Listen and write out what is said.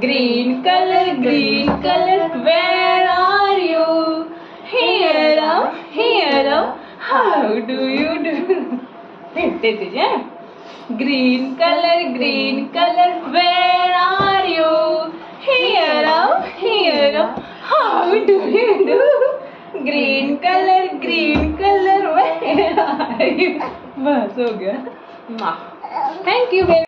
Green color, where are you? Here am, how do you do? Green color, where are you? Here am, how do you do? Green color, where are you? बस हो गया माँ, thank you.